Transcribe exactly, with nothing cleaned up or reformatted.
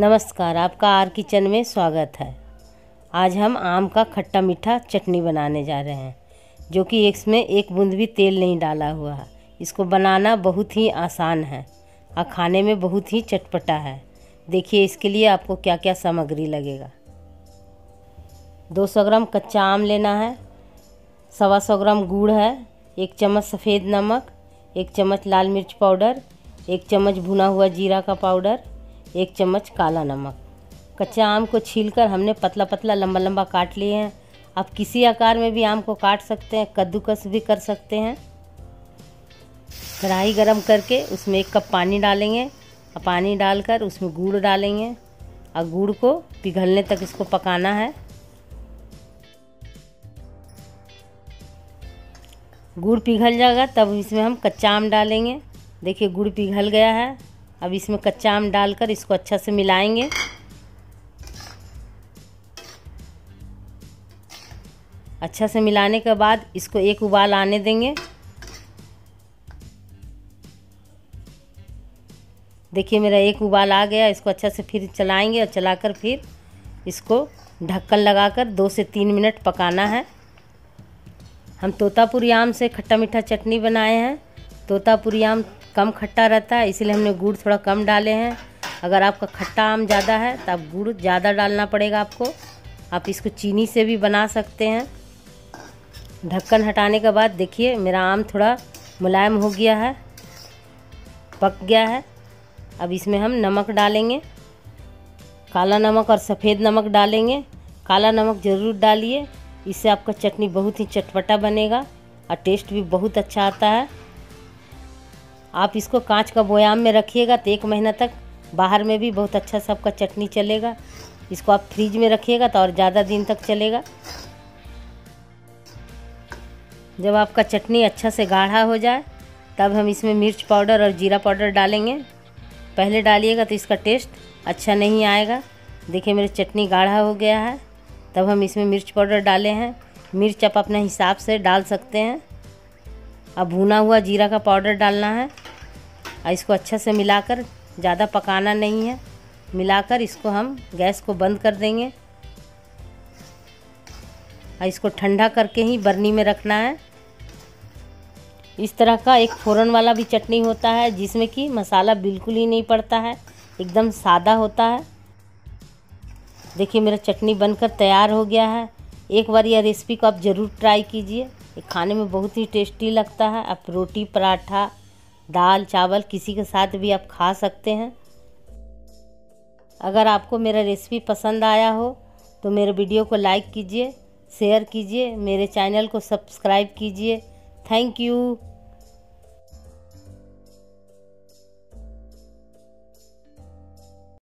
नमस्कार, आपका are kitchen में स्वागत है। आज हम आम का खट्टा मीठा चटनी बनाने जा रहे हैं, जो कि इसमें एक बूंद भी तेल नहीं डाला हुआ है। इसको बनाना बहुत ही आसान है और खाने में बहुत ही चटपटा है। देखिए इसके लिए आपको क्या क्या सामग्री लगेगा। दो सौ ग्राम कच्चा आम लेना है, सवा सौ ग्राम गुड़ है, एक चम्मच सफ़ेद नमक, एक चम्मच लाल मिर्च पाउडर, एक चम्मच भुना हुआ जीरा का पाउडर, एक चम्मच काला नमक। कच्चा आम को छीलकर हमने पतला पतला लंबा लंबा काट लिए हैं। आप किसी आकार में भी आम को काट सकते हैं, कद्दूकस भी कर सकते हैं। कढ़ाई गरम करके उसमें एक कप पानी डालेंगे और पानी डालकर उसमें गुड़ डालेंगे और गुड़ को पिघलने तक इसको पकाना है। गुड़ पिघल जाएगा तब इसमें हम कच्चा आम डालेंगे। देखिए गुड़ पिघल गया है। अब इसमें कच्चा आम डालकर इसको अच्छा से मिलाएंगे। अच्छा से मिलाने के बाद इसको एक उबाल आने देंगे। देखिए मेरा एक उबाल आ गया। इसको अच्छा से फिर चलाएंगे और चलाकर फिर इसको ढक्कन लगाकर दो से तीन मिनट पकाना है। हम तोतापूरी आम से खट्टा मीठा चटनी बनाए हैं। तोतापूरी आम कम खट्टा रहता है, इसलिए हमने गुड़ थोड़ा कम डाले हैं। अगर आपका खट्टा आम ज़्यादा है तो आप गुड़ ज़्यादा डालना पड़ेगा आपको। आप इसको चीनी से भी बना सकते हैं। ढक्कन हटाने के बाद देखिए मेरा आम थोड़ा मुलायम हो गया है, पक गया है। अब इसमें हम नमक डालेंगे, काला नमक और सफ़ेद नमक डालेंगे। काला नमक ज़रूर डालिए, इससे आपका चटनी बहुत ही चटपटा बनेगा और टेस्ट भी बहुत अच्छा आता है। आप इसको कांच का बयाम में रखिएगा तो एक महीना तक बाहर में भी बहुत अच्छा सा आपका चटनी चलेगा। इसको आप फ्रीज में रखिएगा तो और ज़्यादा दिन तक चलेगा। जब आपका चटनी अच्छा से गाढ़ा हो जाए तब हम इसमें मिर्च पाउडर और जीरा पाउडर डालेंगे। पहले डालिएगा तो इसका टेस्ट अच्छा नहीं आएगा। देखिए मेरी चटनी गाढ़ा हो गया है, तब हम इसमें मिर्च पाउडर डाले हैं। मिर्च आप अपने हिसाब से डाल सकते हैं। अब भुना हुआ जीरा का पाउडर डालना है और इसको अच्छे से मिलाकर, ज़्यादा पकाना नहीं है, मिलाकर इसको हम गैस को बंद कर देंगे और इसको ठंडा करके ही बर्नी में रखना है। इस तरह का एक फ़ोरन वाला भी चटनी होता है जिसमें कि मसाला बिल्कुल ही नहीं पड़ता है, एकदम सादा होता है। देखिए मेरा चटनी बनकर तैयार हो गया है। एक बार यह रेसिपी को आप ज़रूर ट्राई कीजिए, खाने में बहुत ही टेस्टी लगता है। आप रोटी, पराठा, दाल, चावल किसी के साथ भी आप खा सकते हैं। अगर आपको मेरा रेसिपी पसंद आया हो तो मेरे वीडियो को लाइक कीजिए, शेयर कीजिए, मेरे चैनल को सब्सक्राइब कीजिए। Thank you.